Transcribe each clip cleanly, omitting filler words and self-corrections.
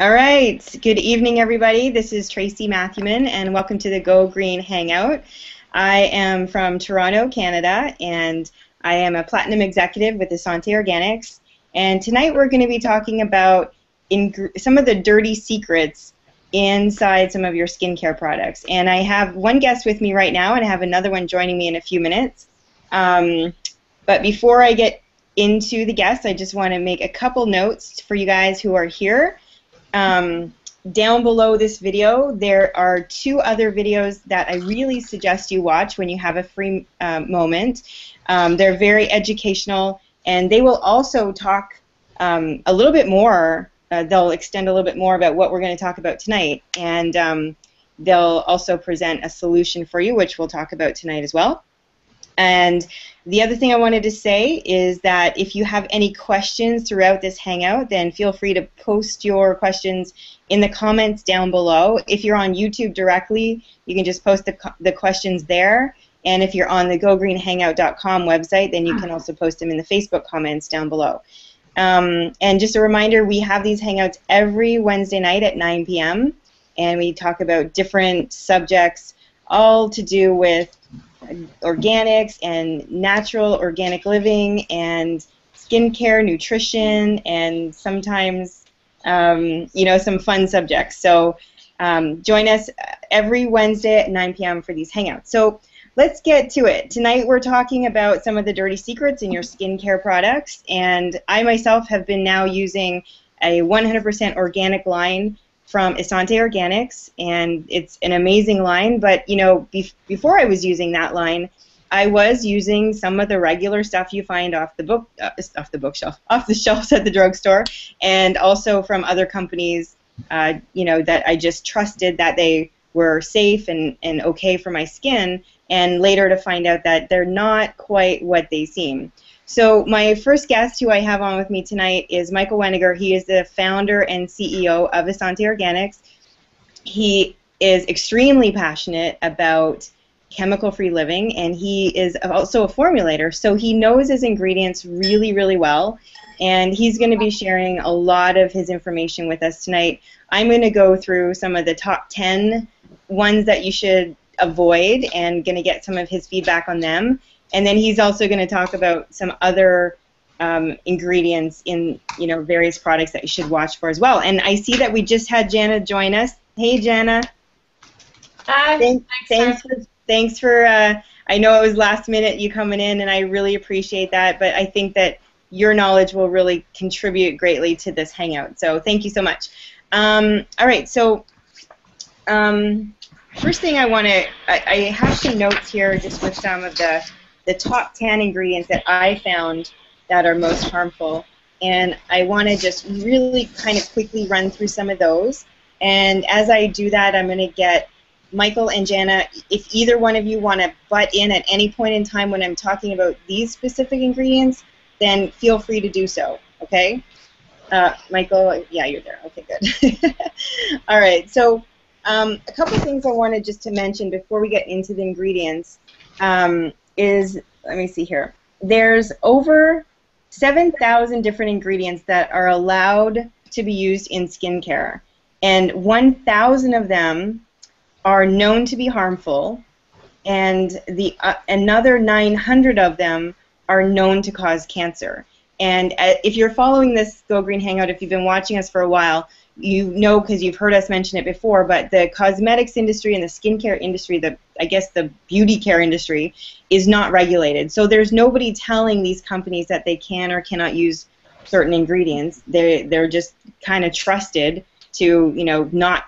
All right, good evening, everybody. This is Tracy Matthewman, and welcome to the Go Green Hangout. I am from Toronto, Canada, and I am a Platinum Executive with Essanté Organics, and tonight we're going to be talking about some of the dirty secrets inside some of your skincare products. And I have one guest with me right now, and I have another one joining me in a few minutes. But before I get into the guest, I just want to make a couple notes for you guys who are here. Down below this video, there are two other videos that I really suggest you watch when you have a free moment. They're very educational, and they will also talk a little bit more. They'll extend a little bit more about what we're going to talk about tonight, and they'll also present a solution for you, which we'll talk about tonight as well. And the other thing I wanted to say is that if you have any questions throughout this hangout, then feel free to post your questions in the comments down below. If you're on YouTube directly, you can just post the questions there. And if you're on the gogreenhangout.com website, then you can also post them in the Facebook comments down below. And just a reminder, we have these hangouts every Wednesday night at 9 p.m. And we talk about different subjects, all to do with organics and natural organic living and skincare, nutrition, and sometimes you know, some fun subjects. So join us every Wednesday at 9 p.m. for these hangouts. So let's get to it. Tonight we're talking about some of the dirty secrets in your skincare products, and I myself have been now using a 100% organic line from Essanté Organics, and it's an amazing line. But you know, before I was using that line, I was using some of the regular stuff you find off the shelves at the drugstore, and also from other companies, you know, that I just trusted that they were safe and okay for my skin, and later to find out that they're not quite what they seem. So my first guest who I have on with me tonight is Michael Wenniger. He is the founder and CEO of Essanté Organics. He is extremely passionate about chemical-free living, and he is also a formulator, so he knows his ingredients really, really well, and he's going to be sharing a lot of his information with us tonight. I'm going to go through some of the top 10 ones that you should avoid and going to get some of his feedback on them. And then he's also going to talk about some other ingredients in, you know, various products that you should watch for as well. And I see that we just had Jana join us. Hey, Jana. Hi. Thanks for I know it was last minute you coming in, and I really appreciate that. But I think that your knowledge will really contribute greatly to this hangout. So thank you so much. All right. So first thing I want to, I have some notes here just with some of the top 10 ingredients that I found that are most harmful. And I want to just really kind of quickly run through some of those. And as I do that, I'm going to get Michael and Jana, if either one of you want to butt in at any point in time when I'm talking about these specific ingredients, then feel free to do so, okay? Michael, yeah, you're there. Okay, good. All right, so a couple things I wanted just to mention before we get into the ingredients. Is, let me see here, there's over 7,000 different ingredients that are allowed to be used in skincare, and 1,000 of them are known to be harmful, and the another 900 of them are known to cause cancer. And if you're following this Go Green Hangout, if you've been watching us for a while, you know, because you've heard us mention it before, but the cosmetics industry and the skincare industry, I guess the beauty care industry, is not regulated. So there's nobody telling these companies that they can or cannot use certain ingredients. They're just kind of trusted to, you know, not,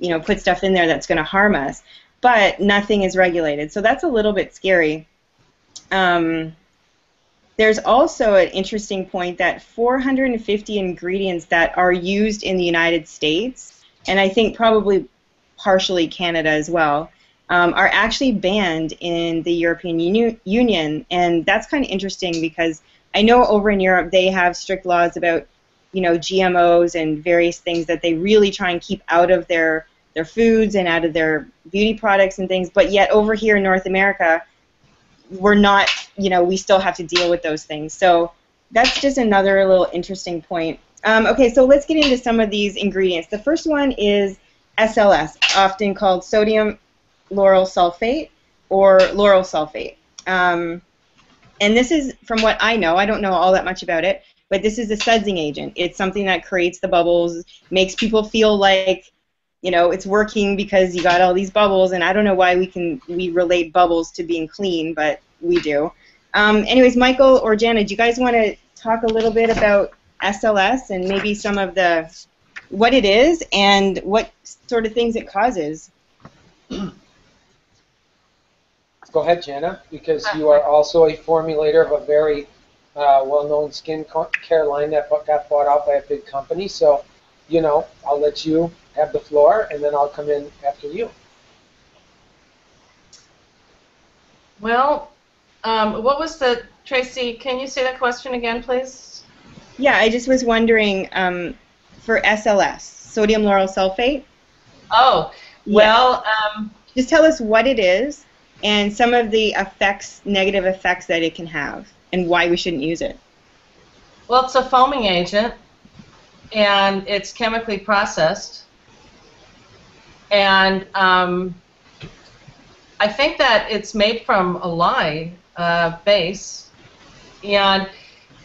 you know, put stuff in there that's going to harm us. But nothing is regulated. So that's a little bit scary. There's also an interesting point that 450 ingredients that are used in the United States, and I think probably partially Canada as well, are actually banned in the European Union. And that's kind of interesting because I know over in Europe they have strict laws about, you know, GMOs and various things that they really try and keep out of their foods and out of their beauty products and things. But yet over here in North America, we're not, you know, we still have to deal with those things. So that's just another little interesting point Okay, so let's get into some of these ingredients. The first one is SLS, often called sodium lauryl sulfate or lauryl sulfate. And this is, from what I know, I don't know all that much about it, but this is a sudsing agent. It's something that creates the bubbles, makes people feel like, you know, it's working because you got all these bubbles, and I don't know why we relate bubbles to being clean, but we do. Anyways, Michael or Jana, do you guys want to talk a little bit about SLS and maybe some of the, what it is and what sort of things it causes? Go ahead, Jana, because you are also a formulator of a very well-known skin care line that got bought out by a big company. So, you know, I'll let you have the floor, and then I'll come in after you. Well, what was the, Tracy, can you say that question again, please? Yeah, I just was wondering for SLS, sodium lauryl sulfate. Oh, well. Yeah. Just tell us what it is and some of the effects, negative effects that it can have and why we shouldn't use it. Well, it's a foaming agent, and it's chemically processed. And I think that it's made from a lye base, and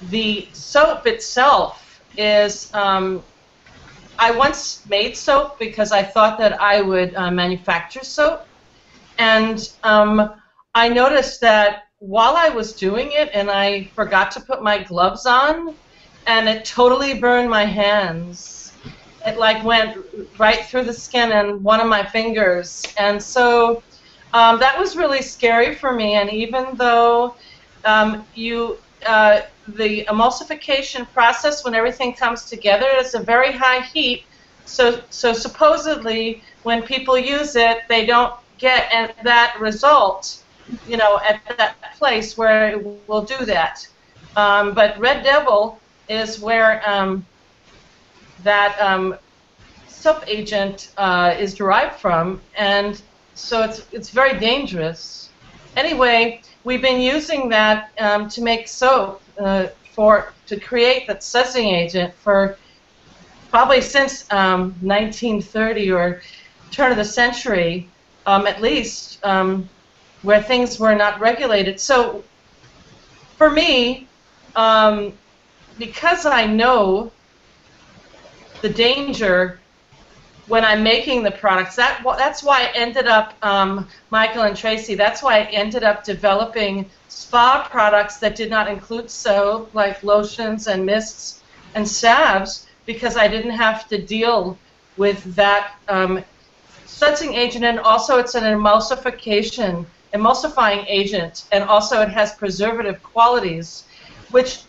the soap itself is, I once made soap because I thought that I would manufacture soap, and I noticed that while I was doing it, and I forgot to put my gloves on, and it totally burned my hands. It like went right through the skin and one of my fingers, and so that was really scary for me. And even though the emulsification process, when everything comes together, it's a very high heat. So supposedly, when people use it, they don't get that result, you know, at that place where it will do that. But Red Devil is where that soap agent is derived from, and so it's very dangerous. Anyway, we've been using that to make soap to create that sudsing agent for probably since 1930 or turn of the century, at least, where things were not regulated. So for me, because I know the danger when I'm making the products, that's why I ended up, Michael and Tracy, that's why I ended up developing spa products that did not include soap, like lotions and mists and salves, because I didn't have to deal with that sudsing agent, and also it's an emulsifying agent, and also it has preservative qualities, which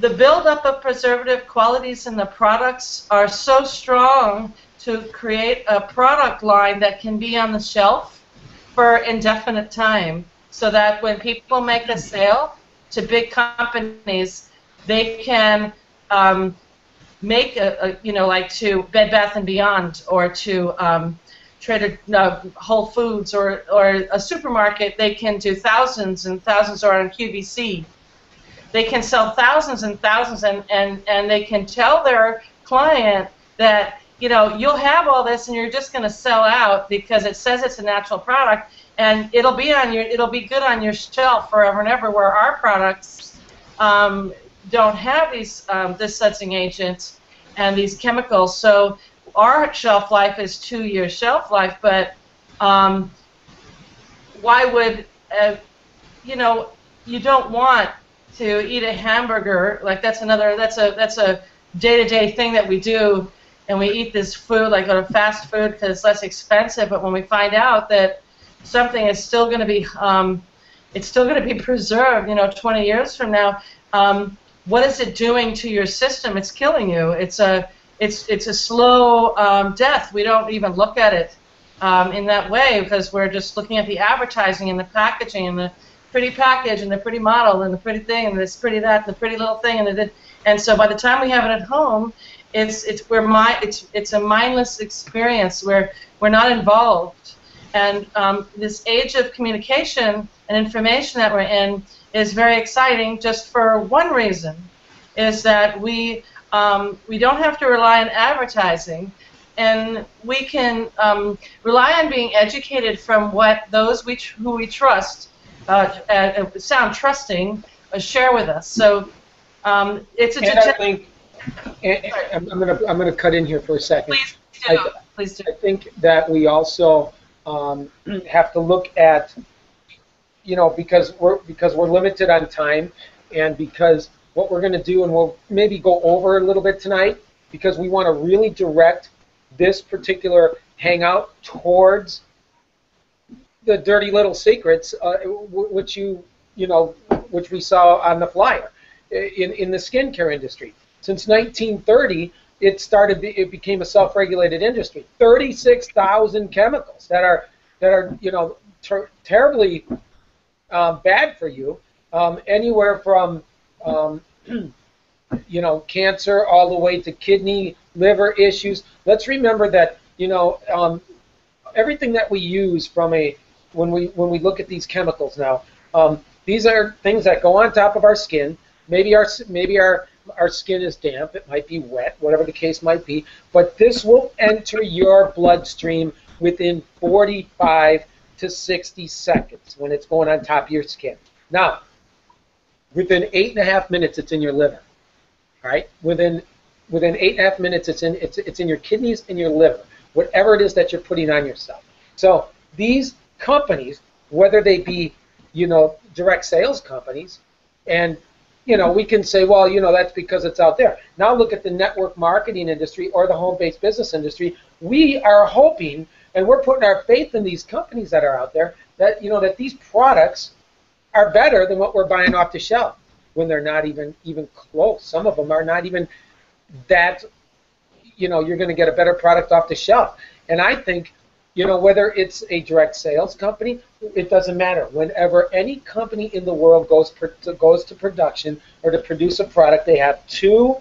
the buildup of preservative qualities in the products are so strong to create a product line that can be on the shelf for indefinite time, so that when people make a sale to big companies, they can make a like to Bed Bath & Beyond or to Trader Whole Foods or a supermarket, they can do thousands and thousands, or on QVC. They can sell thousands and thousands, and they can tell their client that, you know, you'll have all this and you're just going to sell out because it says it's a natural product, and it'll be good on your shelf forever and ever, where our products don't have these this sudsing agent and these chemicals. So our shelf life is 2 years shelf life, but why would you don't want to eat a hamburger, like that's a day-to-day thing that we do, and we eat this food, like go to fast food because it's less expensive. But when we find out that something is still going to be, it's still going to be preserved, 20 years from now, what is it doing to your system? It's killing you. It's a slow death. We don't even look at it in that way because we're just looking at the advertising and the packaging and the pretty package and the pretty model and the pretty thing and this pretty that and the pretty little thing, and so by the time we have it at home, it's a mindless experience where we're not involved. And this age of communication and information that we're in is very exciting, just for one reason, is that we We don't have to rely on advertising, and we can rely on being educated from what those who we trust sound trusting share with us. So it's a. And I think, and I'm gonna cut in here for a second. Please do. Please do. I think that we also have to look at, you know, because we're limited on time, and because what we're going to do, and we'll maybe go over a little bit tonight, because we want to really direct this particular hangout towards the dirty little secrets, which you know, which we saw on the flyer in the skincare industry. Since 1930, it became a self-regulated industry. 36,000 chemicals that are you know, terribly bad for you, anywhere from you know, cancer all the way to kidney, liver issues. Let's remember that, you know, everything that we use from a when we look at these chemicals now, these are things that go on top of our skin. Maybe our skin is damp, it might be wet, whatever the case might be, but this will enter your bloodstream within 45 to 60 seconds when it's going on top of your skin. Now, within 8.5 minutes, it's in your liver. All right? Within 8.5 minutes, it's in your kidneys and your liver, whatever it is that you're putting on yourself. So these companies, whether they be, you know, direct sales companies, and, you know, we can say, well, you know, that's because it's out there. Now look at the network marketing industry or the home-based business industry. We are hoping, and we're putting our faith in these companies that are out there, that, you know, that these products are better than what we're buying off the shelf, when they're not even close. Some of them are not even that, you know, you're going to get a better product off the shelf. And I think, you know, whether it's a direct sales company, it doesn't matter. Whenever any company in the world goes to production or to produce a product, they have two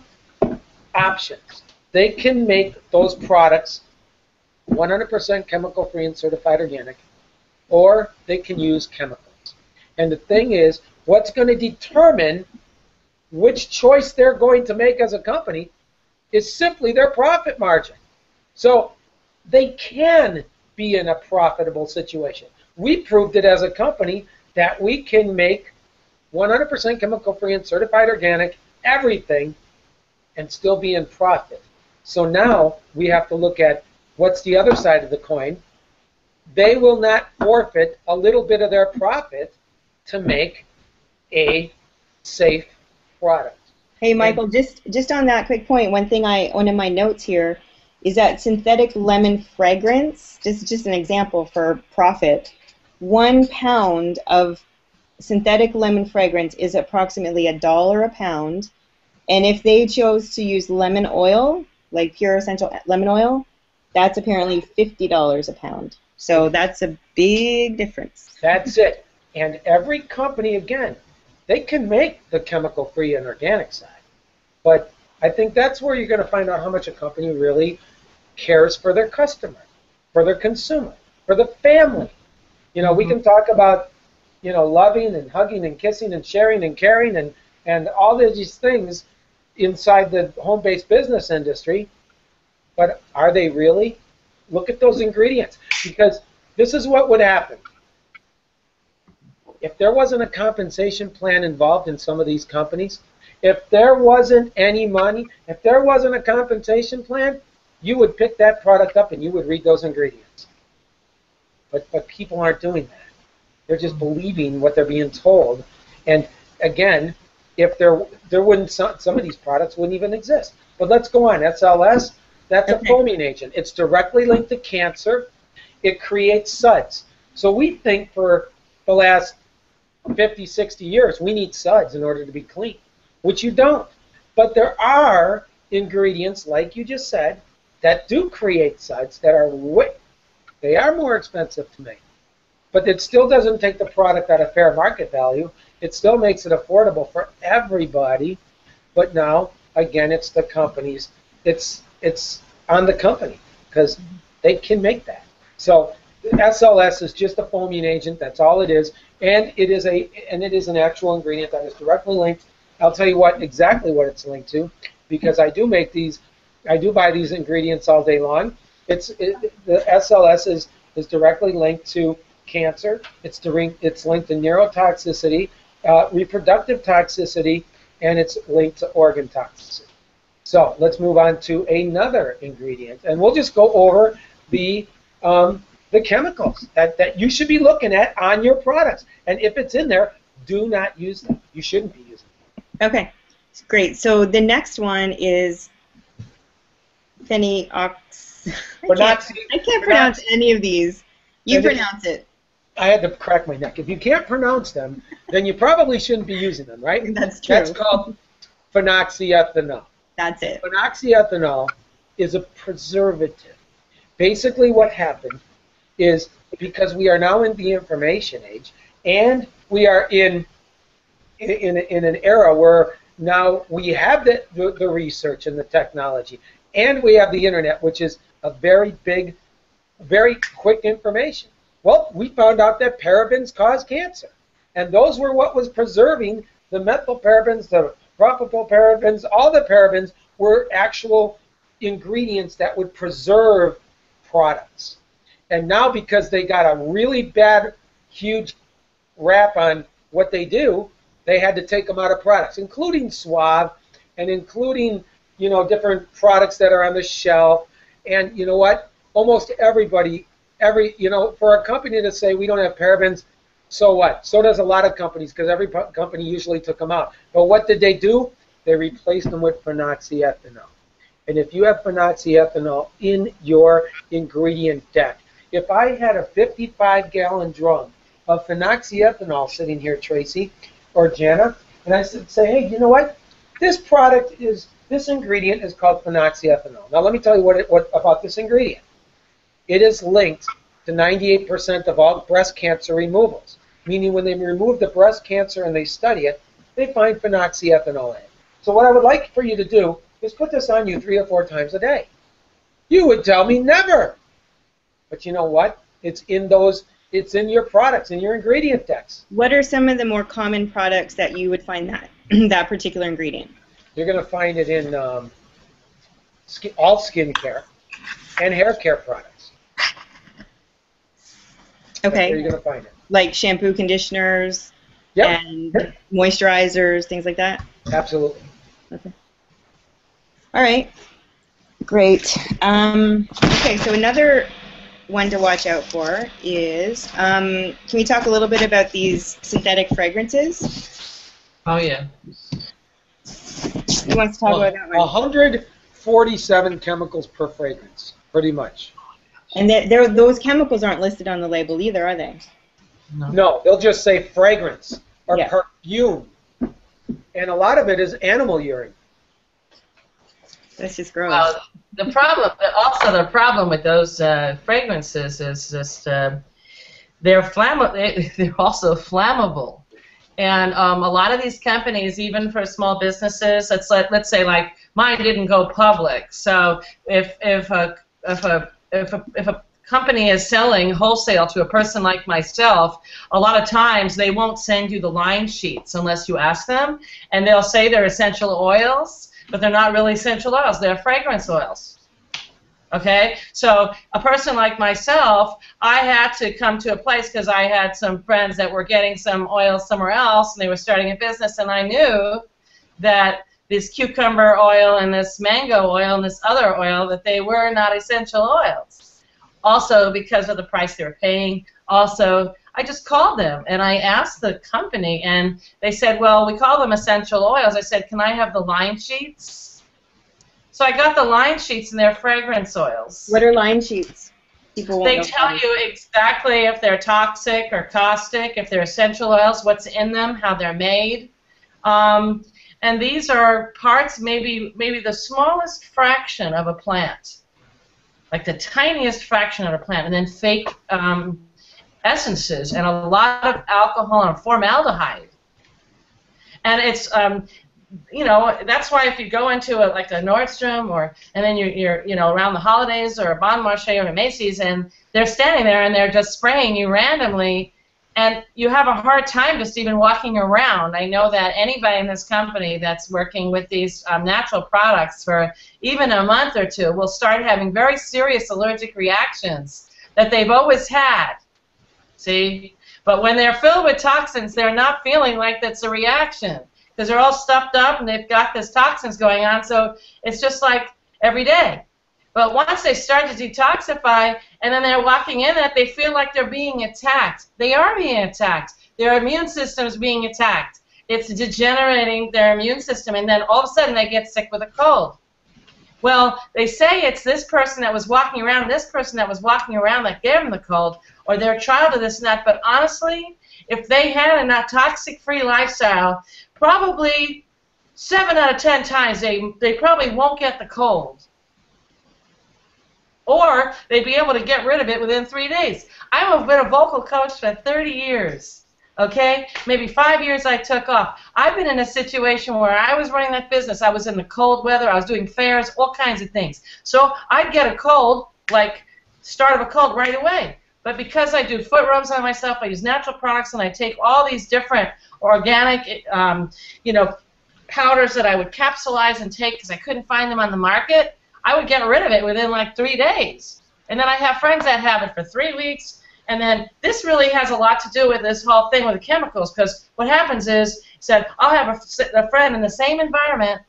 options. They can make those products 100% chemical-free and certified organic, or they can use chemicals. And the thing is, what's going to determine which choice they're going to make as a company is simply their profit margin. So they can be in a profitable situation. We proved it as a company that we can make 100% chemical-free and certified organic everything and still be in profit. So now we have to look at what's the other side of the coin. They will not forfeit a little bit of their profit to make a safe product. Hey, Michael, just on that quick point, one thing one of my notes here is that synthetic lemon fragrance, just an example for profit, 1 pound of synthetic lemon fragrance is approximately $1 a pound, and if they chose to use lemon oil, like pure essential lemon oil, that's apparently $50 a pound. So that's a big difference. That's it. And every company, again, they can make the chemical-free and organic side. But I think that's where you're going to find out how much a company really cares for their customer, for their consumer, for the family. You know, we can talk about, you know, loving and hugging and kissing and sharing and caring and all of these things inside the home-based business industry, but are they really? Look at those ingredients, because this is what would happen. If there wasn't a compensation plan involved in some of these companies, if there wasn't any money, if there wasn't a compensation plan, you would pick that product up and you would read those ingredients. But people aren't doing that. They're just believing what they're being told. And again, if there wouldn't, some of these products wouldn't even exist. But let's go on. SLS, that's a foaming agent. It's directly linked to cancer. It creates suds. So we think for the last 50, 60 years, we need suds in order to be clean, which you don't. But there are ingredients, like you just said, that do create suds that are they are more expensive to make. But it still doesn't take the product at a fair market value. It still makes it affordable for everybody. But now, again, it's the companies. It's on the company, because they can make that. So SLS is just a foaming agent. That's all it is, and it is an actual ingredient that is directly linked. I'll tell you what exactly what it's linked to. because I do make these, I do buy these ingredients all day long. The SLS is directly linked to cancer. It's linked to neurotoxicity, reproductive toxicity, and it's linked to organ toxicity. So let's move on to another ingredient, and we'll just go over the chemicals that you should be looking at on your products. And if it's in there, do not use them. You shouldn't be using them. Okay, great. So the next one is phenox. I can't pronounce any of these. You pronounce it. I had to crack my neck. If you can't pronounce them, then you probably shouldn't be using them, right? That's true. That's called phenoxyethanol. That's it. Phenoxyethanol is a preservative. Basically what happened is, because we are now in the information age, and we are in an era where now we have the research and the technology, and we have the internet, which is a very big, very quick information. Well, we found out that parabens cause cancer, and those were what was preserving the methylparabens, the propylparabens, all the parabens were actual ingredients that would preserve products. And now, because they got a really bad, huge rap on what they do, they had to take them out of products, including Suave, and including, you know, different products that are on the shelf. And you know what? Almost everybody, you know, for a company to say we don't have parabens, so what? So does a lot of companies, because every company usually took them out. But what did they do? They replaced them with phenoxyethanol. And if you have phenoxyethanol in your ingredient deck, if I had a 55-gallon drum of phenoxyethanol sitting here, Tracy or Jana, and I said, hey, you know what? This product is, this ingredient is called phenoxyethanol. Now let me tell you what about this ingredient. It is linked to 98% of all breast cancer removals, meaning when they remove the breast cancer and they study it, they find phenoxyethanol in it. So what I would like for you to do is put this on you 3 or 4 times a day. You would tell me never. But you know what? It's in those, it's in your products, in your ingredient decks. What are some of the more common products that you would find that that particular ingredient? You're going to find it in all skincare and hair care products. Okay. Where you're going to find it. Like shampoo, conditioners, and moisturizers, things like that? Absolutely. Okay. All right. Great. Okay, so another one to watch out for is, can we talk a little bit about these synthetic fragrances? Oh, yeah. Who wants to talk about that one? 147 chemicals per fragrance, pretty much. And those chemicals aren't listed on the label either, are they? No, they'll just say fragrance or perfume. And a lot of it is animal urine. That's just gross. Well, the problem, also the problem with those fragrances is just they're also flammable, and a lot of these companies, even for small businesses, it's like, let's say like mine didn't go public. So if a company is selling wholesale to a person like myself, a lot of times they won't send you the line sheets unless you ask them, and they'll say they're essential oils. But they're not really essential oils. They're fragrance oils. Okay? So a person like myself, I had to come to a place because I had some friends that were getting some oil somewhere else, and they were starting a business, and I knew that this cucumber oil and this mango oil and this other oil, that they were not essential oils. Also because of the price they were paying. Also, I just called them, and I asked the company, and they said, well, we call them essential oils. I said, can I have the line sheets? So I got the line sheets, and they're fragrance oils. What are line sheets? They tell you exactly if they're toxic or caustic, if they're essential oils, what's in them, how they're made. And these are parts, maybe the smallest fraction of a plant, like the tiniest fraction of a plant, and then fake essences and a lot of alcohol and formaldehyde, and it's you know, that's why if you go into a, like a Nordstrom or then you're you know, around the holidays, or a Bon Marché or a Macy's, and they're standing there and they're just spraying you randomly And you have a hard time just even walking around. I know that anybody in this company that's working with these natural products for even a month or two will start having very serious allergic reactions that they've always had. See? But when they're filled with toxins, they're not feeling like that's a reaction because they're all stuffed up and they've got this toxins going on, so it's just like every day. But once they start to detoxify and then they're walking in that, they feel like they're being attacked. They are being attacked. Their immune system is being attacked. It's degenerating their immune system, and then all of a sudden they get sick with a cold. Well, they say it's this person that was walking around, that gave them the cold, or their child or this and that. But honestly, if they had a not toxic-free lifestyle, probably 7 out of 10 times they probably won't get the cold. Or they'd be able to get rid of it within 3 days. I've been a vocal coach for 30 years, okay? Maybe 5 years I took off. I've been in a situation where I was running that business. I was in the cold weather. I was doing fairs, all kinds of things. So I'd get a cold, like start of a cold right away. But because I do foot rubs on myself, I use natural products, and I take all these different organic, you know, powders that I would capsulize and take because I couldn't find them on the market, I would get rid of it within like 3 days. And then I have friends that have it for 3 weeks. And then this really has a lot to do with this whole thing with the chemicals, because what happens is that I'll have a friend in the same environment,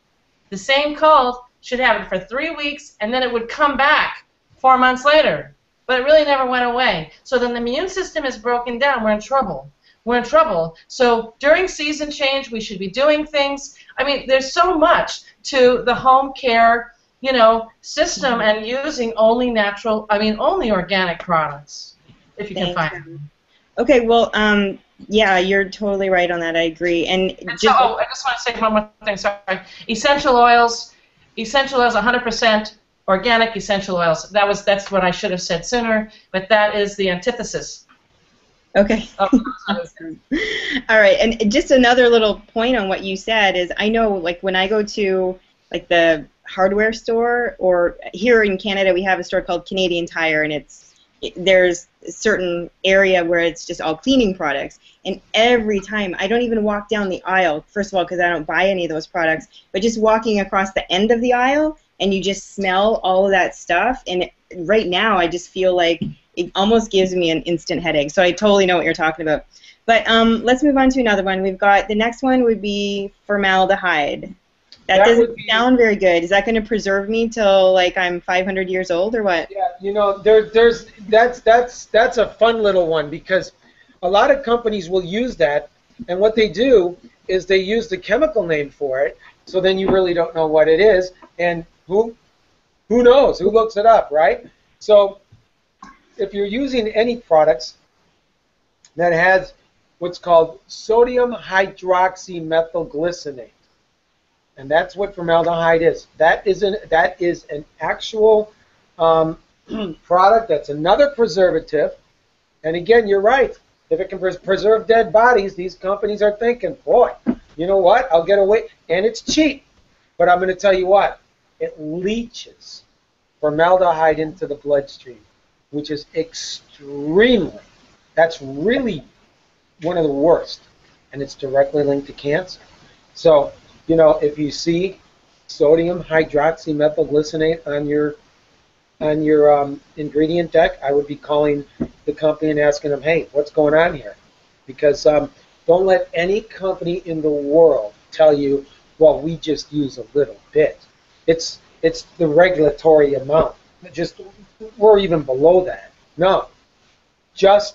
the same cold, should have it for 3 weeks, and then it would come back 4 months later. But it really never went away. So then the immune system is broken down. We're in trouble. We're in trouble. So during season change, we should be doing things. I mean, there's so much to the home care, you know, system, and using only natural, I mean, only organic products, if you can find them. Okay, well, yeah, you're totally right on that. I agree. And just, so, oh, I just want to say one more thing, sorry. Essential oils, 100% organic essential oils. That's what I should have said sooner, but that is the antithesis. Okay. All right, and just another little point on what you said is I know, like, when I go to, like, the hardware store, or here in Canada we have a store called Canadian Tire, and there's a certain area where it's just all cleaning products, and every time I don't even walk down the aisle, first of all because I don't buy any of those products, but just walking across the end of the aisle and you just smell all of that stuff, and right now I just feel like it almost gives me an instant headache, so I totally know what you're talking about. But let's move on to another one. We've got, the next one would be formaldehyde. That doesn't sound very good. Is that going to preserve me till like I'm 500 years old or what? Yeah, you know, that's a fun little one, because a lot of companies will use that, and what they do is they use the chemical name for it. So then you really don't know what it is, and who knows? Who looks it up, right? So if you're using any products that has what's called sodium hydroxymethylglycinate, and that's what formaldehyde is. That is an actual product. That's another preservative. And again, you're right. If it can preserve dead bodies, these companies are thinking, boy, you know what? I'll get away. And it's cheap. But I'm going to tell you what. It leaches formaldehyde into the bloodstream, which is extremely, that's really one of the worst. And it's directly linked to cancer. So, you know, if you see sodium hydroxymethylglycinate on your ingredient deck, I would be calling the company and asking them, hey, what's going on here? Because don't let any company in the world tell you, well, we just use a little bit. It's the regulatory amount. Just we're even below that. No, just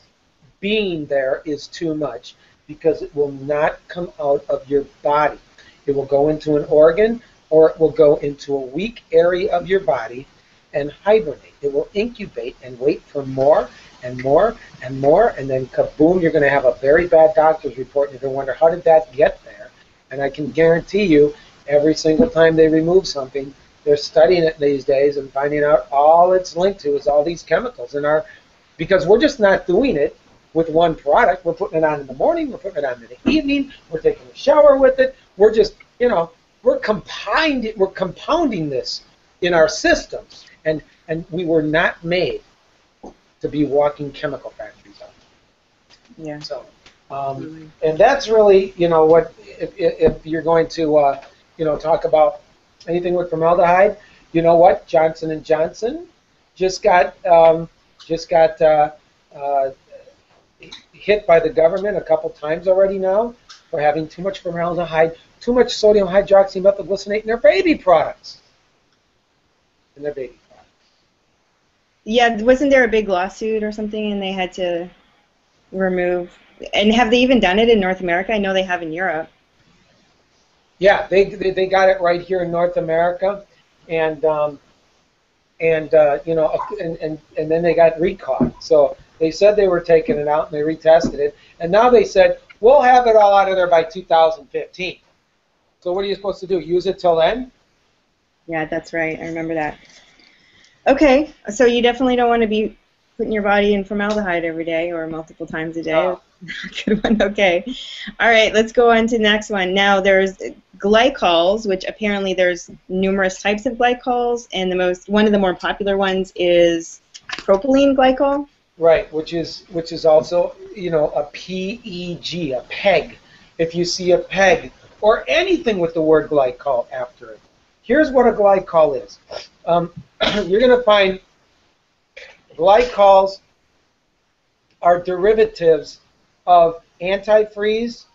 being there is too much, because it will not come out of your body. It will go into an organ, or it will go into a weak area of your body and hibernate. It will incubate and wait for more and more and more, and then kaboom, you're going to have a very bad doctor's report, and you're going to wonder, how did that get there? And I can guarantee you, every single time they remove something, they're studying it these days and finding out all it's linked to is all these chemicals in our, because we're just not doing it with one product. We're putting it on in the morning, we're putting it on in the evening, we're taking a shower with it. We're just, you know, we're compounding this in our systems, and we were not made to be walking chemical factories. Yeah. So, and that's really, you know, what if you're going to, you know, talk about anything with formaldehyde. You know what? Johnson & Johnson just got hit by the government a couple times already now for having too much formaldehyde, too much sodium hydroxymethylglycinate in their baby products. Yeah, wasn't there a big lawsuit or something, and they had to remove? And have they even done it in North America? I know they have in Europe. Yeah, they got it right here in North America, and you know, and then they got recaught. So they said they were taking it out, and they retested it, and now they said we'll have it all out of there by 2015. So what are you supposed to do? Use it till then? Yeah, that's right. I remember that. Okay, so you definitely don't want to be putting your body in formaldehyde every day or multiple times a day. No. Good one. Okay. All right, let's go on to the next one. Now, there's glycols, which apparently there's numerous types of glycols, and the most one of the more popular ones is propylene glycol. Right, which is also, you know, a PEG, a PEG. If you see a PEG or anything with the word glycol after it. Here's what a glycol is. You're going to find glycols are derivatives of antifreeze,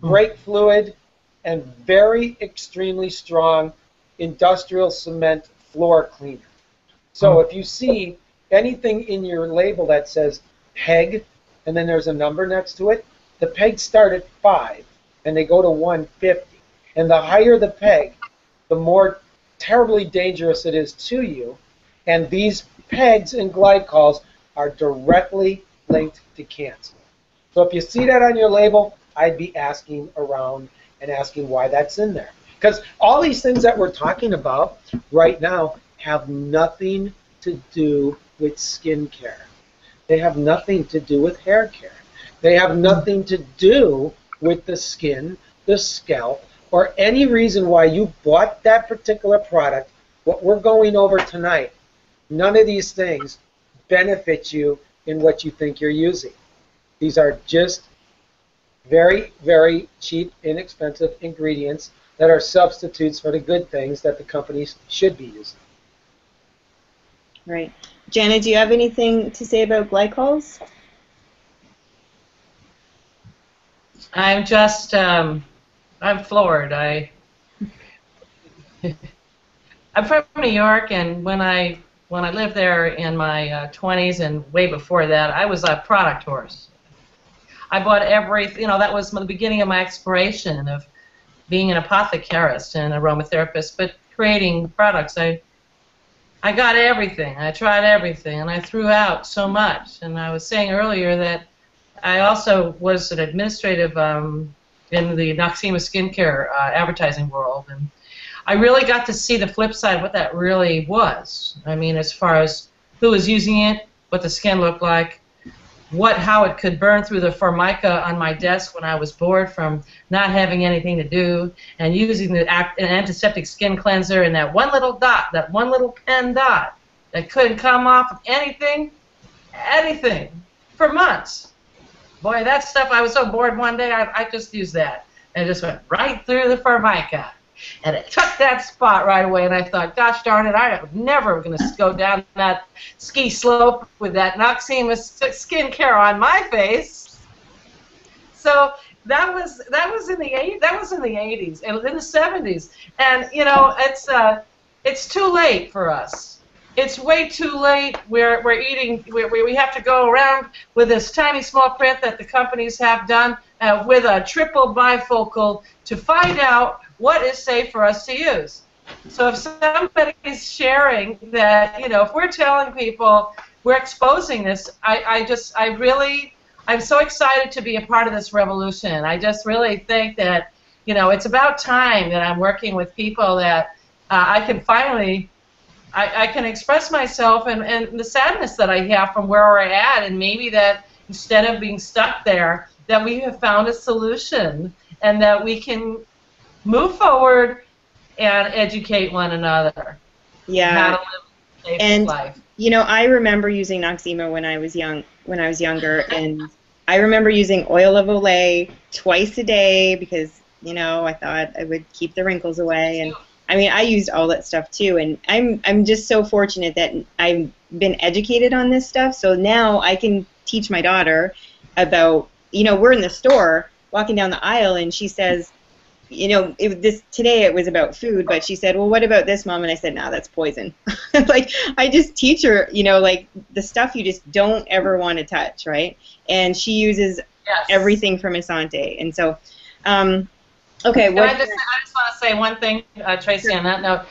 brake fluid, and very extremely strong industrial cement floor cleaner. So if you see anything in your label that says PEG, and then there's a number next to it, the PEG start at 5, and they go to 150. And the higher the PEG, the more terribly dangerous it is to you, and these PEGs and glycols are directly linked to cancer. So if you see that on your label, I'd be asking around and asking why that's in there. Because all these things that we're talking about right now have nothing to do with skin care. They have nothing to do with hair care. They have nothing to do with the skin, the scalp, or any reason why you bought that particular product. What we're going over tonight, none of these things benefit you in what you think you're using. These are just very, very cheap, inexpensive ingredients that are substitutes for the good things that the companies should be using. Right. Jana, do you have anything to say about glycols? I'm just... I'm floored. I'm from New York, and when I lived there in my 20s and way before that, I was a product horse. I bought everything. You know, that was the beginning of my exploration of being an apothecarist and aromatherapist, but creating products. I got everything. I tried everything, and I threw out so much. And I was saying earlier that I also was an administrative in the Noxzema skincare advertising world, and I really got to see the flip side of what that really was. I mean, as far as who was using it, what the skin looked like, how it could burn through the formica on my desk when I was bored from not having anything to do, and using an antiseptic skin cleanser and that one little dot, that one little pen dot that couldn't come off of anything, for months. Boy, that stuff, I was so bored one day, I just used that. And it just went right through the formica. And it took that spot right away, and I thought, gosh darn it, I'm never going to go down that ski slope with that Noxzema skincare on my face. So that was in the 80s. That was in the 80s, and in the 70s. And you know, it's too late for us. It's way too late. We have to go around with this tiny small print that the companies have done with a triple bifocal to find out what is safe for us to use. So if somebody's sharing that, you know, if we're telling people we're exposing this, I'm so excited to be a part of this revolution. I just really think that, you know, it's about time that I'm working with people that I can express myself and the sadness that I have from where we're at, and maybe that instead of being stuck there, that we have found a solution and that we can move forward and educate one another. Yeah. How to live a safe life. You know, I remember using Noxzema when I was younger, and I remember using oil of Olay twice a day because, you know, I thought I would keep the wrinkles away. And I mean, I used all that stuff too. And I'm just so fortunate that I've been educated on this stuff. So now I can teach my daughter about, you know, we're in the store walking down the aisle and she says, you know, today it was about food, but she said, well, what about this, Mom? And I said, no, that's poison. Like, I just teach her, you know, like the stuff you just don't ever want to touch, right? And she uses everything from Essanté. And so, okay. And I just want to say one thing, Tracy, on that note,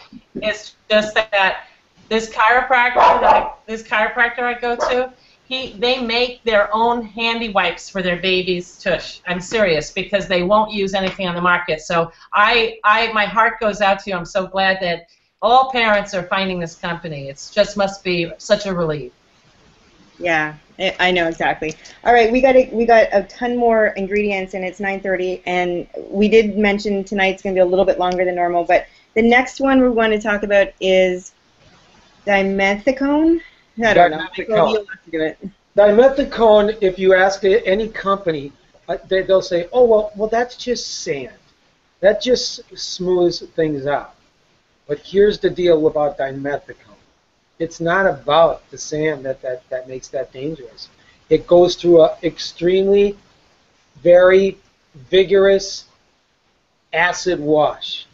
is just that this chiropractor I go to, they make their own handy wipes for their baby's tush. I'm serious, because they won't use anything on the market. So my heart goes out to you. I'm so glad that all parents are finding this company. It just must be such a relief. Yeah, I know exactly. All right, we got a ton more ingredients, and it's 9:30. And we did mention tonight's going to be a little bit longer than normal. But the next one we want to talk about is dimethicone. I don't know. You'll have to do it. Dimethicone, if you ask any company, they'll say, oh, well, that's just sand. That just smooths things out. But here's the deal about dimethicone. It's not about the sand that makes that dangerous. It goes through an extremely, very vigorous acid wash.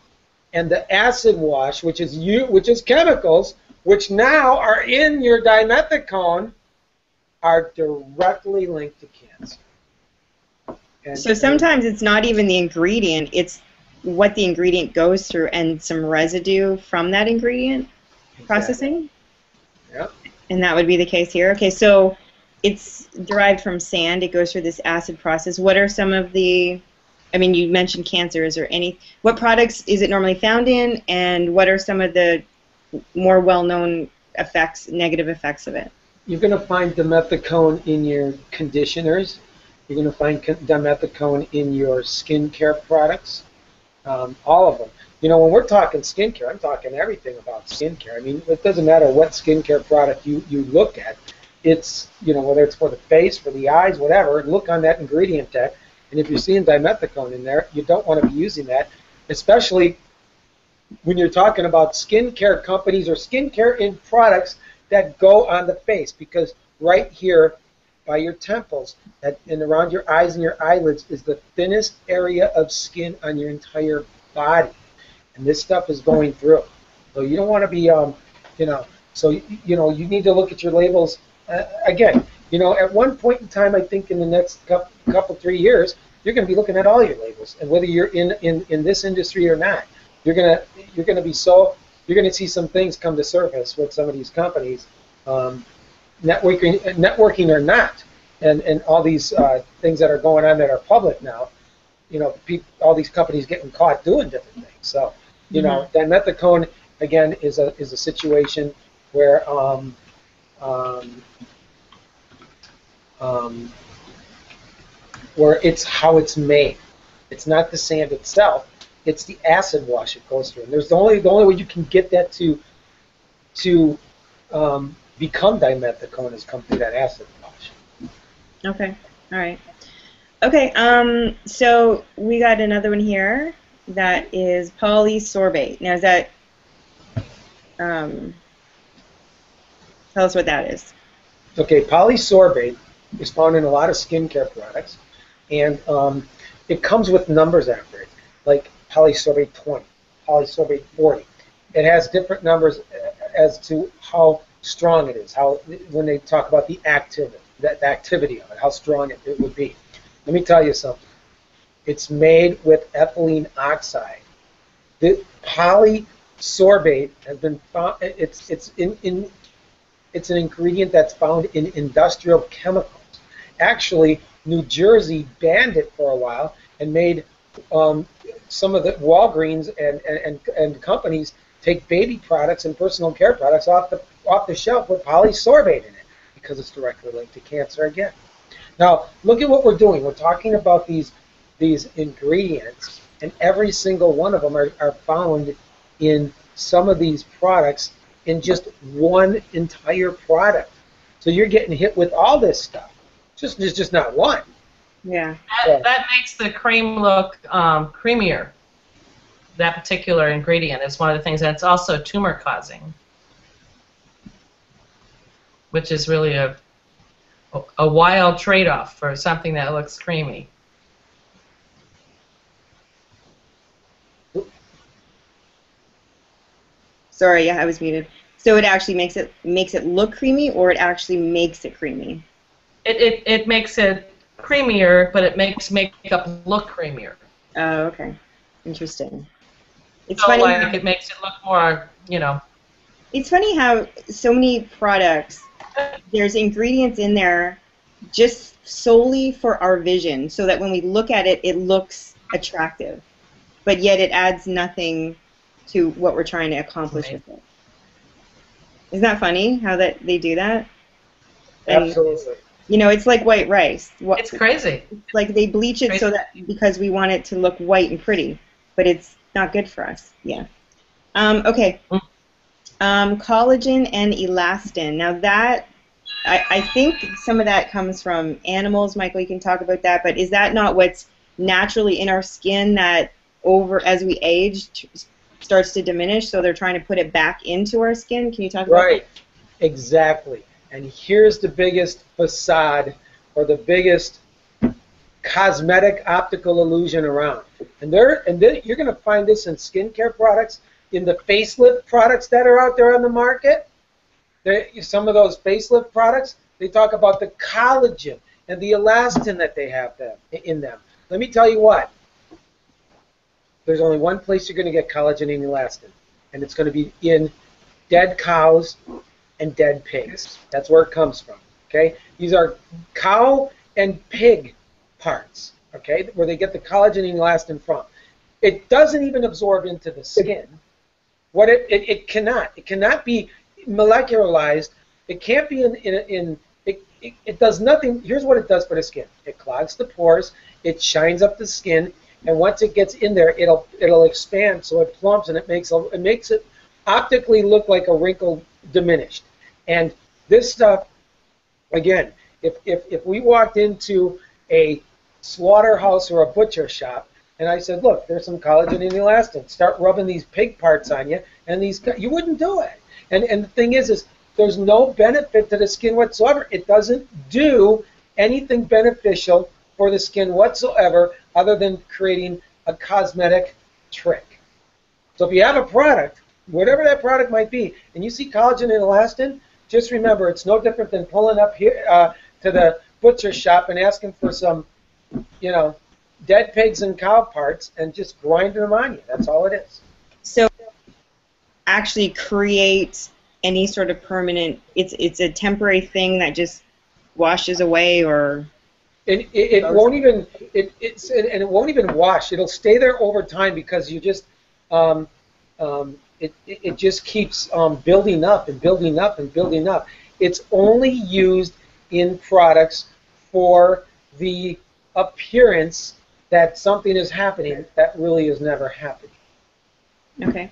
And the acid wash, which is chemicals, which now are in your dimethicone, are directly linked to cancer. And so sometimes it's not even the ingredient, it's what the ingredient goes through and some residue from that ingredient processing? Yep. And that would be the case here. Okay, so it's derived from sand, it goes through this acid process. What are some of the, I mean, you mentioned cancer, is there any, what products is it normally found in, and what are some of the more well-known effects, negative effects of it? You're going to find dimethicone in your conditioners. You're going to find dimethicone in your skincare products, all of them. You know, when we're talking skincare, I'm talking everything about skincare. I mean, it doesn't matter what skincare product you look at. It's, you know, whether it's for the face, for the eyes, whatever, look on that ingredient tag, and if you're seeing dimethicone in there, you don't want to be using that, especially when you're talking about skincare companies or skincare in products that go on the face, because right here by your temples and around your eyes and your eyelids is the thinnest area of skin on your entire body, and this stuff is going through. So you don't want to be, you know, so you know you need to look at your labels again. You know, at one point in time, I think in the next couple 3 years, you're going to be looking at all your labels, and whether you're in this industry or not. You're gonna see some things come to surface with some of these companies, networking or not, and all these things that are going on that are public now. You know, all these companies getting caught doing different things. So, you know, dimethicone again is a situation where it's how it's made. It's not the sand itself. It's the acid wash it goes through. And there's the only way you can get that to become dimethicone is come through that acid wash. Okay. All right. Okay. So we got another one here that is polysorbate. Now is that? Tell us what that is. Okay. Polysorbate is found in a lot of skincare products, and it comes with numbers after it, like polysorbate 20, polysorbate 40. It has different numbers as to how strong it is, how when they talk about the activity of it, how strong it would be. Let me tell you something. It's made with ethylene oxide. The polysorbate has been found. It's an ingredient that's found in industrial chemicals. Actually, New Jersey banned it for a while and made some of the Walgreens and companies take baby products and personal care products off the shelf with polysorbate in it because it's directly linked to cancer again. Now look at what we're doing. We're talking about these ingredients, and every single one of them are found in some of these products in just one entire product. So you're getting hit with all this stuff. There's just not one. Yeah. That makes the cream look creamier. That particular ingredient is one of the things that's also tumor causing, which is really a wild trade-off for something that looks creamy. Sorry, yeah, I was muted. So it actually makes it look creamy, or it actually makes it creamy? It makes it creamier, but it makes makeup look creamier. Oh, okay. Interesting. It's so funny, like, it makes it look more, you know. It's funny how so many products, there's ingredients in there just solely for our vision, so that when we look at it, it looks attractive, but yet it adds nothing to what we're trying to accomplish with it. Isn't that funny how that they do that? And, absolutely. You know, it's like white rice. It's crazy. It's like they bleach it so that because we want it to look white and pretty, but it's not good for us. Yeah. Okay. Collagen and elastin. Now that, I think some of that comes from animals. Michael, you can talk about that, but is that not what's naturally in our skin that over as we age starts to diminish, so they're trying to put it back into our skin? Can you talk about that? Right, exactly. And here's the biggest facade or the biggest cosmetic optical illusion around. And you're going to find this in skincare products, in the facelift products that are out there on the market. Some of those facelift products, they talk about the collagen and the elastin that they have in them. Let me tell you what. There's only one place you're going to get collagen and elastin, and it's going to be in dead cows and dead pigs. That's where it comes from. Okay, these are cow and pig parts. Okay, where they get the collagen and elastin from. It doesn't even absorb into the skin. What it cannot. It cannot be molecularized. It can't be it does nothing. Here's what it does for the skin. It clogs the pores. It shines up the skin. And once it gets in there, it'll expand, so it plumps, and it makes it optically look like a wrinkle diminished. And this stuff, again, if we walked into a slaughterhouse or a butcher shop, and I said, look, there's some collagen and elastin. Start rubbing these pig parts on you, and you wouldn't do it. And the thing is there's no benefit to the skin whatsoever. It doesn't do anything beneficial for the skin whatsoever, other than creating a cosmetic trick. So if you have a product, whatever that product might be, and you see collagen and elastin, just remember it's no different than pulling up here to the butcher shop and asking for some, you know, dead pigs and cow parts and just grinding them on you. That's all it is. So actually create any sort of permanent, it's a temporary thing that just washes away, or... It won't even wash. It'll stay there over time because you just it just keeps building up and building up and building up. It's only used in products for the appearance that something is happening that really is never happening. Okay.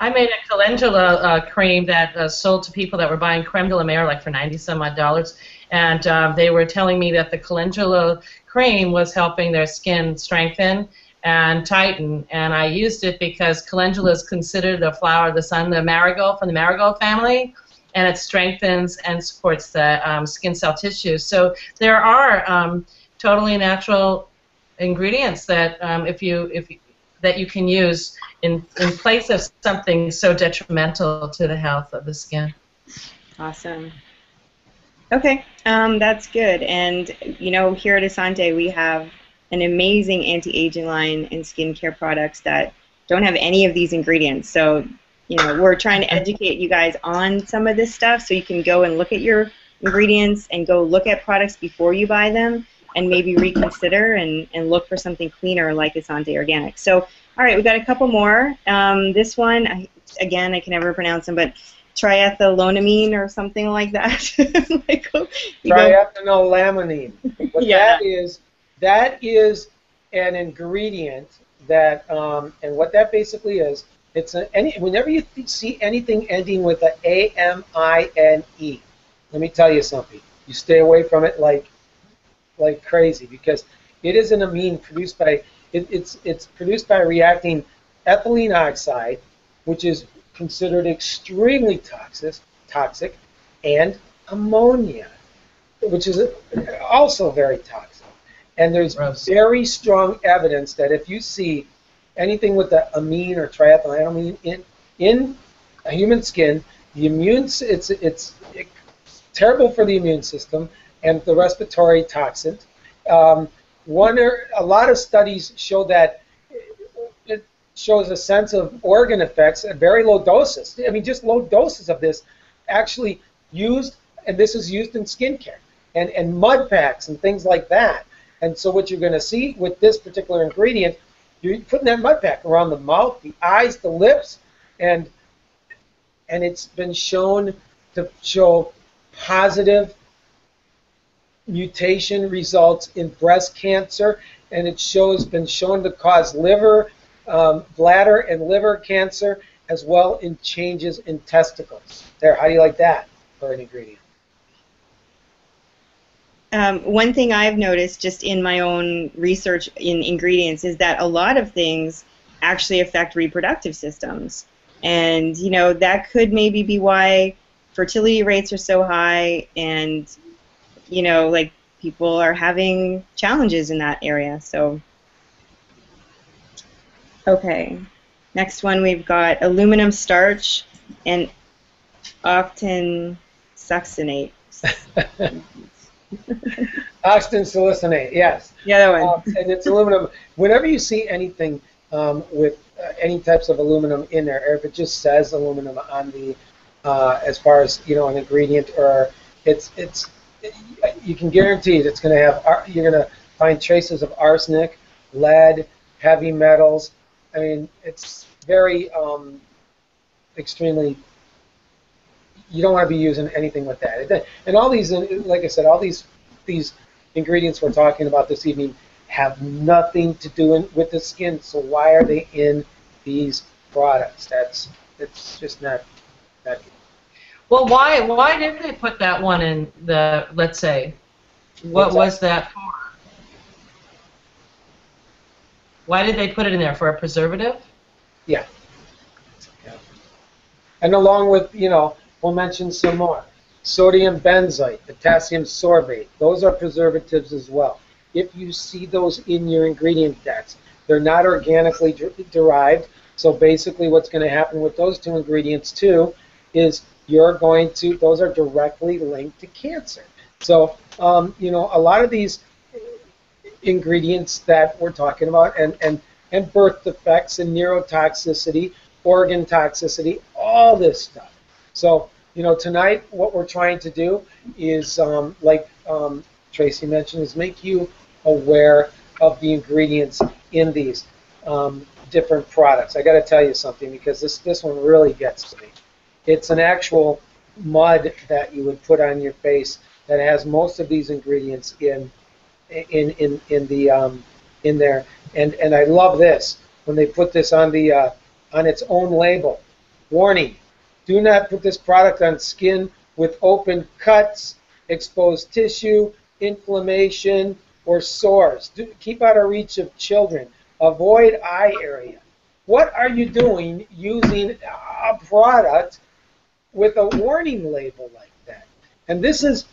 I made a calendula cream that sold to people that were buying Creme de la Mer like for $90-some-odd. And they were telling me that the calendula cream was helping their skin strengthen and tighten. And I used it because calendula is considered the flower of the sun, the marigold, from the marigold family. And it strengthens and supports the skin cell tissue. So there are totally natural ingredients that that you can use in place of something so detrimental to the health of the skin. Awesome. Okay, that's good. And, you know, here at Essanté we have an amazing anti-aging line and skincare products that don't have any of these ingredients. So, you know, we're trying to educate you guys on some of this stuff so you can go and look at your ingredients and go look at products before you buy them and maybe reconsider and look for something cleaner like Essanté Organics. So, all right, we've got a couple more. This one, again, I can never pronounce them, but triethanolamine or something like that. Michael, triethanolamine. What yeah. That is an ingredient that, and what that basically is, it's whenever you see anything ending with an A-M-I-N-E, let me tell you something. You stay away from it like like crazy because it is an amine produced by it's produced by reacting ethylene oxide, which is considered extremely toxic, and ammonia, which is also very toxic. And there's very strong evidence that if you see anything with the amine or triethanolamine in a human skin, the immune it's terrible for the immune system and the respiratory toxin. A lot of studies show that it shows a sense of organ effects at very low doses. I mean, just low doses of this actually used, and this is used in skincare and mud packs and things like that. And so what you're going to see with this particular ingredient, you're putting that mud pack around the mouth, the eyes, the lips, and it's been shown to show positive mutation results in breast cancer, and it shows been shown to cause liver, bladder, and liver cancer, as well in changes in testicles. There, how do you like that for an ingredient? One thing I've noticed just in my own research in ingredients is that a lot of things actually affect reproductive systems. And, you know, that could maybe be why fertility rates are so high and, you know, like people are having challenges in that area. So, okay. Next one, we've got aluminum starch and octane succinate. Oxygen silicinate, yes. Yeah, that one. And it's aluminum. Whenever you see anything with any types of aluminum in there, or if it just says aluminum on the, as far as you know, an ingredient, or you can guarantee it's going to have. You're going to find traces of arsenic, lead, heavy metals. I mean, it's very extremely. You don't want to be using anything with that. And all these, like I said, all these ingredients we're talking about this evening have nothing to do with the skin. So why are they in these products? That's just not good. Well, why did they put that one in the? Let's say, what was that for? Why did they put it in there, for a preservative? Yeah. Yeah. And along with, you know, we'll mention some more. Sodium benzoate, potassium sorbate, those are preservatives as well. If you see those in your ingredient decks, they're not organically derived, so basically what's going to happen with those two ingredients too is those are directly linked to cancer. So, you know, a lot of these ingredients that we're talking about and birth defects and neurotoxicity, organ toxicity, all this stuff. So, you know, tonight what we're trying to do is, like Tracy mentioned, is make you aware of the ingredients in these different products. I got to tell you something, because this one really gets to me. It's an actual mud that you would put on your face that has most of these ingredients in there. And I love this when they put this on the on its own label. Warning. Do not put this product on skin with open cuts, exposed tissue, inflammation, or sores. Keep out of reach of children. Avoid eye area. What are you doing using a product with a warning label like that? And this is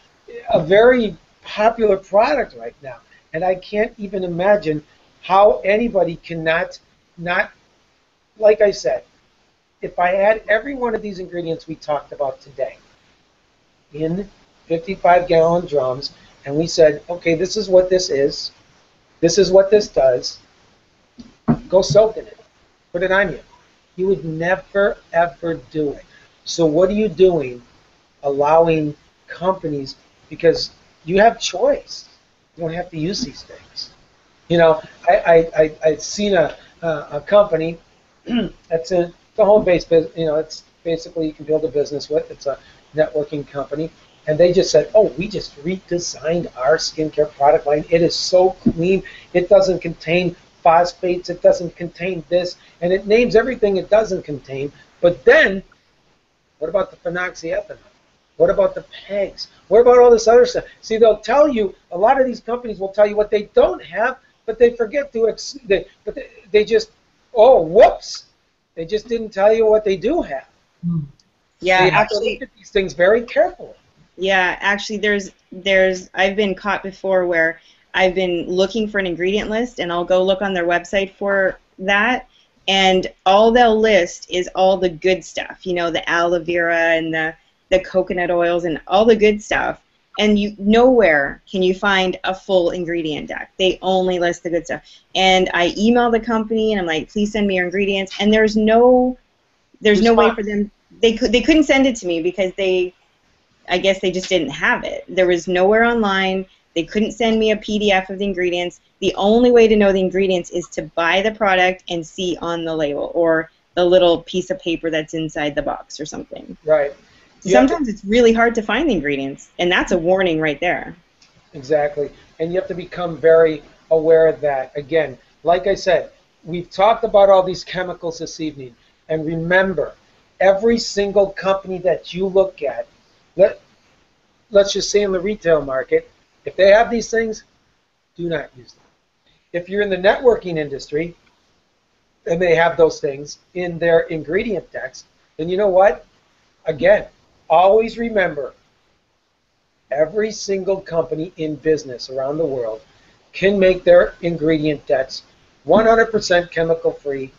a very popular product right now. And I can't even imagine how anybody cannot, like I said, if I add every one of these ingredients we talked about today in 55-gallon drums, and we said, okay, this is what this is, this is what this does, go soak in it, put it on you. You would never, ever do it. So what are you doing allowing companies, because you have choice. You don't have to use these things. You know, I've seen a company that's in the home-based business, you know, it's basically you can build a business with. It's a networking company. And they just said, oh, we just redesigned our skincare product line. It is so clean. It doesn't contain phosphates. It doesn't contain this. And it names everything it doesn't contain. But then, what about the phenoxyethanol? What about the PEGs? What about all this other stuff? See, they'll tell you, a lot of these companies will tell you what they don't have, but they forget to, they just didn't tell you what they do have. Yeah, so you have to look at these things very carefully. Yeah, actually, I've been caught before where I've been looking for an ingredient list, and I'll go look on their website for that, and all they'll list is all the good stuff, you know, the aloe vera and the coconut oils and all the good stuff, and nowhere can you find a full ingredient deck. They only list the good stuff. And I email the company, and I'm like, please send me your ingredients, and there's no way for them. They couldn't send it to me because I guess they just didn't have it. There was nowhere online. They couldn't send me a PDF of the ingredients. The only way to know the ingredients is to buy the product and see on the label or the little piece of paper that's inside the box or something. Right. Sometimes it's really hard to find the ingredients, and that's a warning right there. Exactly. And you have to become very aware of that. Again, like I said, we've talked about all these chemicals this evening, and remember, every single company that you look at, let's just say in the retail market, if they have these things, do not use them. If you're in the networking industry and they have those things in their ingredient decks, then you know what? Again, always remember, every single company in business around the world can make their ingredient decks 100% chemical-free,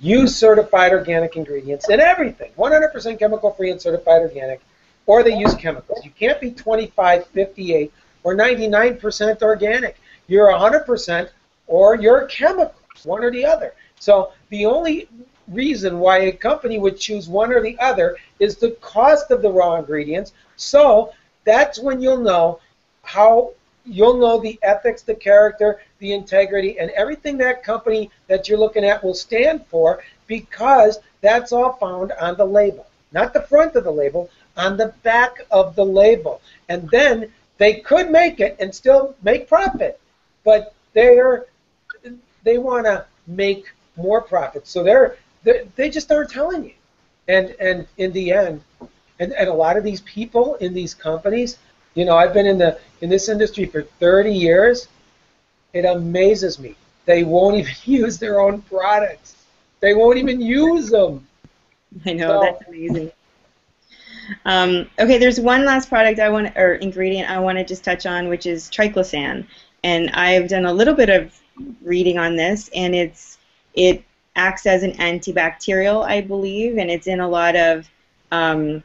use certified organic ingredients in everything, 100% chemical-free and certified organic, or they use chemicals. You can't be 25, 58, or 99% organic. You're 100% or you're chemical, one or the other. So the only reason why a company would choose one or the other is the cost of the raw ingredients. So that's when you'll know how, you'll know the ethics, the character, the integrity, and everything that company that you're looking at will stand for, because that's all found on the label. Not the front of the label, on the back of the label. And then they could make it and still make profit, but they want to make more profit. So they just aren't telling you. And in the end, and a lot of these people in these companies, you know, I've been in this industry for 30 years. It amazes me. They won't even use their own products. They won't even use them. I know, so, that's amazing. Okay, there's one last product I want, or ingredient I want to just touch on, which is triclosan. And I've done a little bit of reading on this, and it acts as an antibacterial, I believe, and it's in a lot of hand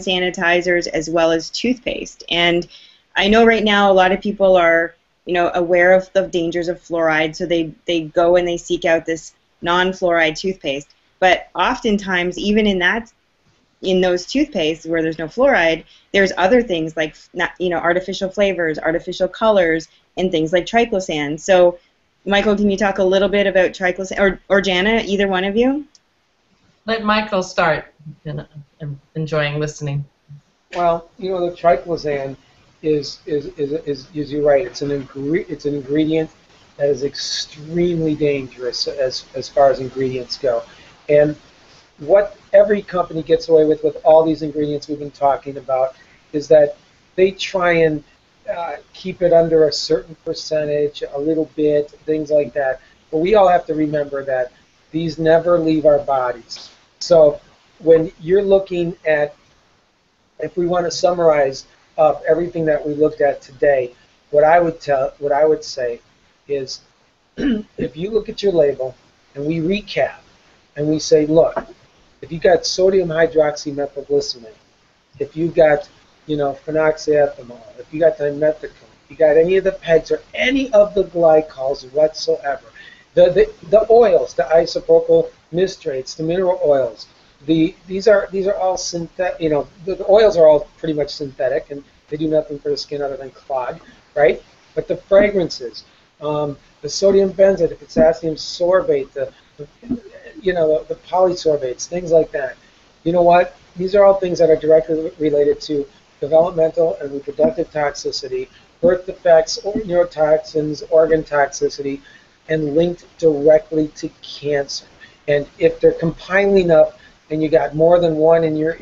sanitizers as well as toothpaste. And I know right now a lot of people are, you know, aware of the dangers of fluoride, so they go and they seek out this non-fluoride toothpaste. But oftentimes, even in those toothpastes where there's no fluoride, there's other things like, you know, artificial flavors, artificial colors, and things like triclosan. So, Michael, can you talk a little bit about triclosan, or Jana, either one of you? Let Michael start. I'm enjoying listening. Well, you know, the triclosan is you're right. It's an ingredient that is extremely dangerous as far as ingredients go, and what every company gets away with all these ingredients we've been talking about is that they try and keep it under a certain percentage, a little bit, things like that. But we all have to remember that these never leave our bodies. So when you're looking at, if we want to summarize up everything that we looked at today, what I would say is if you look at your label and we recap and we say, look, if you've got sodium hydroxymethylglycinate, if you've got, you know, phenoxyethanol, if you've got dimethicone, if you've got any of the PEGs or any of the glycols whatsoever, the oils, the isopropyl mistrates, the mineral oils, these are all synthetic, you know, the oils are all pretty much synthetic, and they do nothing for the skin other than clog, right? But the fragrances, the sodium benzoate, the potassium sorbate, the polysorbates, things like that. You know what? These are all things that are directly related to developmental and reproductive toxicity, birth defects, or neurotoxins, organ toxicity, and linked directly to cancer. And if they're compiling up and you got more than one in your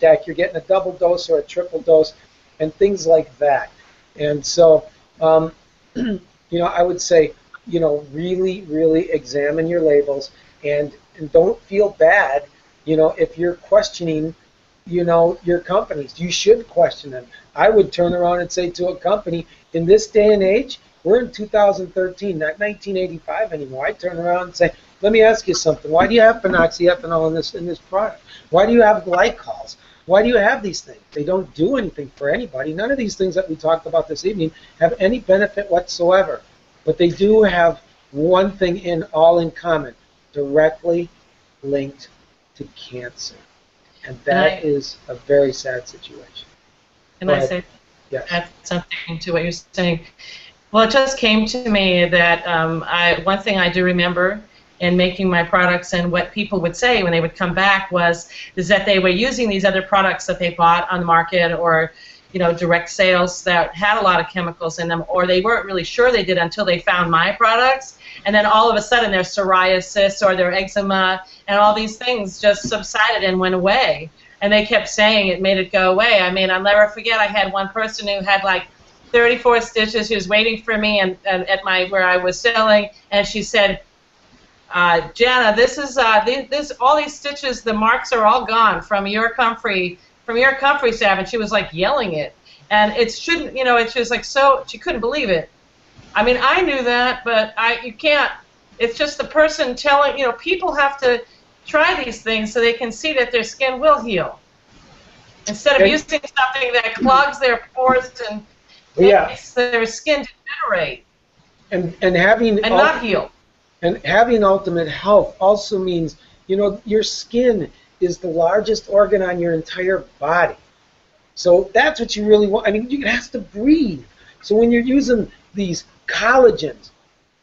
deck, you're getting a double dose or a triple dose, and things like that. And so, I would say, really, really examine your labels, and don't feel bad, if you're questioning, your companies. You should question them. I would turn around and say to a company, in this day and age, we're in 2013, not 1985 anymore. I turn around and say, let me ask you something. Why do you have phenoxyethanol in this product? Why do you have glycols? Why do you have these things? They don't do anything for anybody. None of these things that we talked about this evening have any benefit whatsoever. But they do have one thing in common, directly linked to cancer. And that is a very sad situation. Can I say add something to what you're saying? Well, it just came to me that one thing I do remember in making my products and what people would say when they would come back is that they were using these other products that they bought on the market or direct sales that had a lot of chemicals in them, or they weren't really sure they did until they found my products, and then all of a sudden their psoriasis or their eczema and all these things just subsided and went away. And they kept saying it made it go away. I mean, I'll never forget, I had one person who had like 34 stitches. She was waiting for me and at where I was selling, and she said, Jana, this is all these stitches, the marks are all gone from your comfrey salve, and she was like yelling it, and it shouldn't, it's just like, so she couldn't believe it. I mean, I knew that, but you can't. It's just the person telling, people have to try these things so they can see that their skin will heal, instead of using something that clogs their pores and makes their skin degenerate and not heal. And having ultimate health also means, your skin is the largest organ on your entire body. So that's what you really want. I mean, it has to breathe. So when you're using these collagens,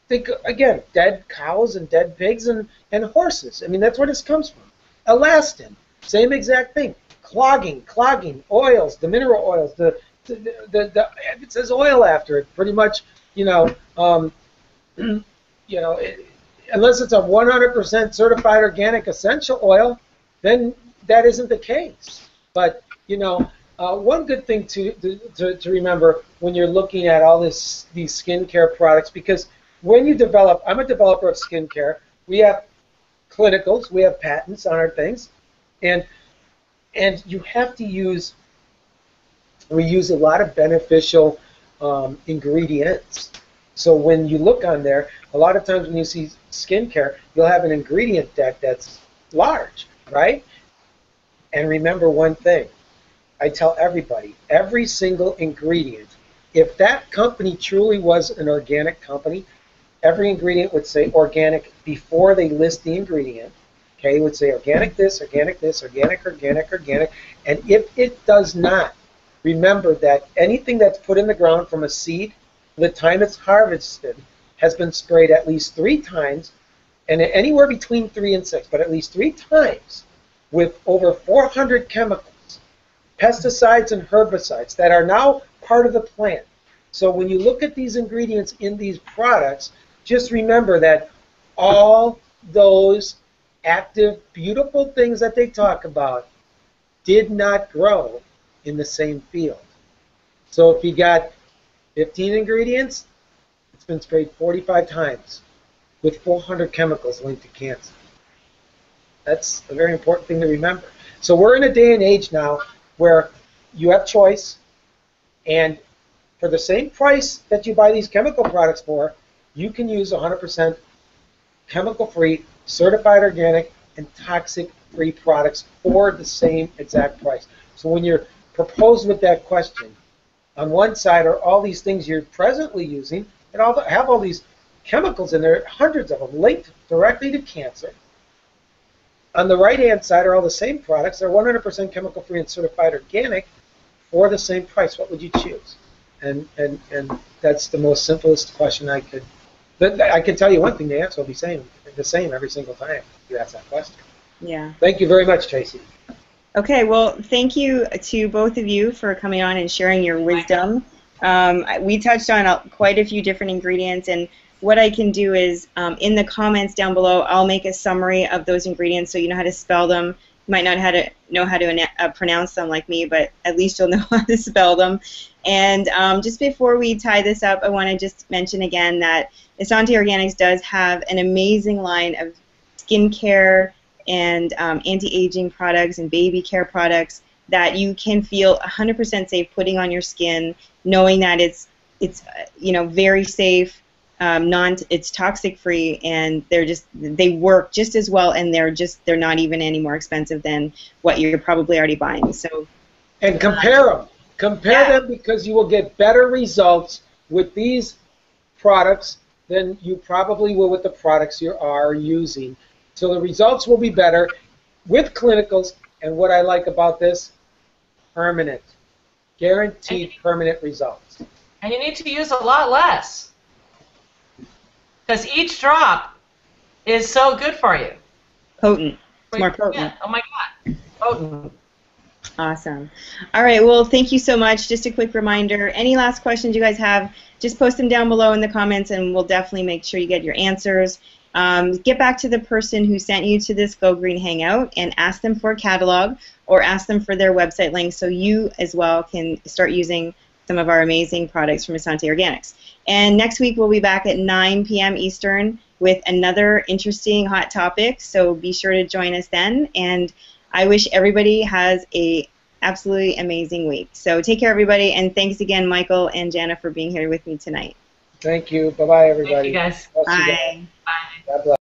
think, again, dead cows and dead pigs and horses. I mean, that's where this comes from. Elastin, same exact thing. Clogging, oils, the mineral oils, it says oil after it, pretty much, unless it's a 100% certified organic essential oil, then that isn't the case. But one good thing to remember when you're looking at all these skincare products, because when you develop, I'm a developer of skincare. We have clinicals, we have patents on our things, and you have to we use a lot of beneficial ingredients. So when you look on there, a lot of times when you see skincare, you'll have an ingredient deck that's large, right? And remember one thing. I tell everybody, every single ingredient, if that company truly was an organic company, every ingredient would say organic before they list the ingredient. Okay, it would say organic this, organic this, organic. And if it does not, remember that anything that's put in the ground from a seed, the time it's harvested, has been sprayed at least 3 times, and anywhere between 3 and 6, but at least 3 times, with over 400 chemicals, pesticides and herbicides that are now part of the plant. So when you look at these ingredients in these products, just remember that all those active, beautiful things that they talk about did not grow in the same field. So if you got 15 ingredients, it's been sprayed 45 times with 400 chemicals linked to cancer. That's a very important thing to remember. So we're in a day and age now where you have choice, and for the same price that you buy these chemical products for, you can use 100% chemical-free, certified organic, and toxic-free products for the same exact price. So when you're proposed with that question, on one side are all these things you're presently using, and have all these chemicals in there, hundreds of them, linked directly to cancer. On the right-hand side are all the same products. They're 100% chemical-free and certified organic for the same price. What would you choose? And that's the most simplest question I could. But I can tell you one thing, the answer will be the same every single time you ask that question. Yeah. Thank you very much, Tracy. Okay, well, thank you to both of you for coming on and sharing your wisdom. We touched on quite a few different ingredients, and what I can do is in the comments down below, I'll make a summary of those ingredients so you know how to spell them. You might not know how to pronounce them like me, but at least you'll know how to spell them. And just before we tie this up, I want to just mention again that Essanté Organics does have an amazing line of skincare and anti-aging products and baby care products that you can feel 100% safe putting on your skin, knowing that it's you know, very safe, it's toxic free, and they work just as well, and they're not even any more expensive than what you're probably already buying. So, and compare them because you will get better results with these products than you probably will with the products you are using. So the results will be better with clinicals. And what I like about this, permanent, guaranteed permanent results. And you need to use a lot less, because each drop is so good for you. Potent. It's more potent. Yeah. Oh my God. Potent. Awesome. All right. Well, thank you so much. Just a quick reminder, any last questions you guys have, just post them down below in the comments, and we'll definitely make sure you get your answers. Get back to the person who sent you to this Go Green Hangout and ask them for a catalog or ask them for their website link so you as well can start using some of our amazing products from Essanté Organics. And next week we'll be back at 9 p.m. Eastern with another interesting hot topic, so be sure to join us then. And I wish everybody has a absolutely amazing week. So take care, everybody, and thanks again, Michael and Jana, for being here with me tonight. Thank you. Bye-bye, everybody. Thank you, guys. Bye. Bye. God bless.